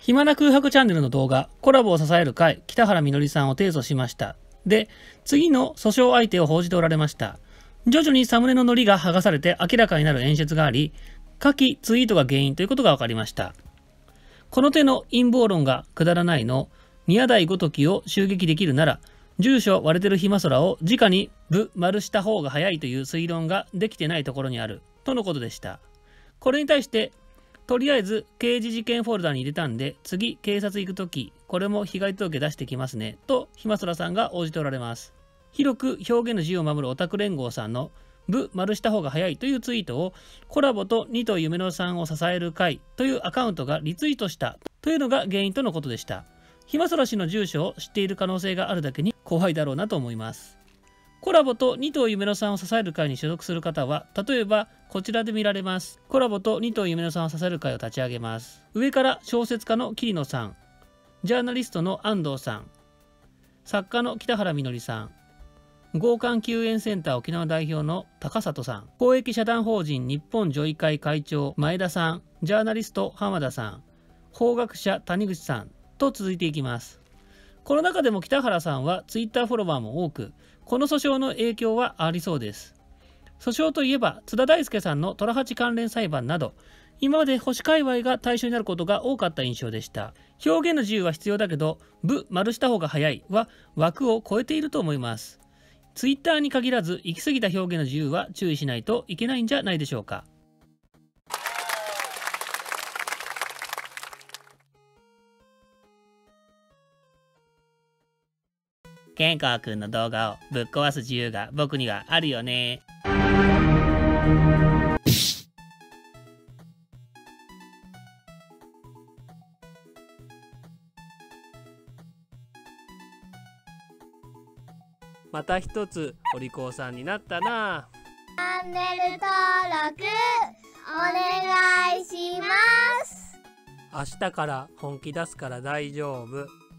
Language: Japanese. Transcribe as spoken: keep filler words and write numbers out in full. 暇な空白チャンネルの動画、コラボを支える会、北原みのりさんを提訴しました。で、次の訴訟相手を報じておられました。徐々にサムネの糊が剥がされて明らかになる演出があり、下記ツイートが原因ということが分かりました。この手の陰謀論がくだらないの、宮台ごときを襲撃できるなら、住所割れてる暇空を直にぶ丸した方が早いという推論ができてないところにある、とのことでした。これに対して、とりあえず刑事事件フォルダに入れたんで、次警察行くとき、これも被害届出してきますね、と暇空さんが応じておられます。広く表現の自由を守るオタク連合さんの、ぶ丸した方が早いというツイートをコラボと二刀夢乃さんを支える会というアカウントがリツイートしたというのが原因とのことでした。暇空氏の住所を知っている可能性があるだけに怖いだろうなと思います。コラボと二刀夢乃さんを支える会に所属する方は、例えばこちらで見られます。コラボと二刀夢乃さんを支える会を立ち上げます。上から小説家の桐野さん、ジャーナリストの安藤さん、作家の北原みのりさん、強姦救援センター沖縄代表の高里さん、公益社団法人日本女医会会長前田さん、ジャーナリスト浜田さん、法学者谷口さんと続いていきます。この中でも北原さんはツイッターフォロワーも多く、この訴訟の影響はありそうです。訴訟といえば津田大介さんの虎八関連裁判など、今まで保守界隈が対象になることが多かった印象でした。表現の自由は必要だけど、ぶ丸した方が早いは枠を超えていると思います。ツイッターに限らず行き過ぎた表現の自由は注意しないといけないんじゃないでしょうか。ケンコウくんの動画をぶっ壊す自由が僕にはあるよね。また一つお利口さんになったな。チャンネル登録お願いします。明日から本気出すから大丈夫。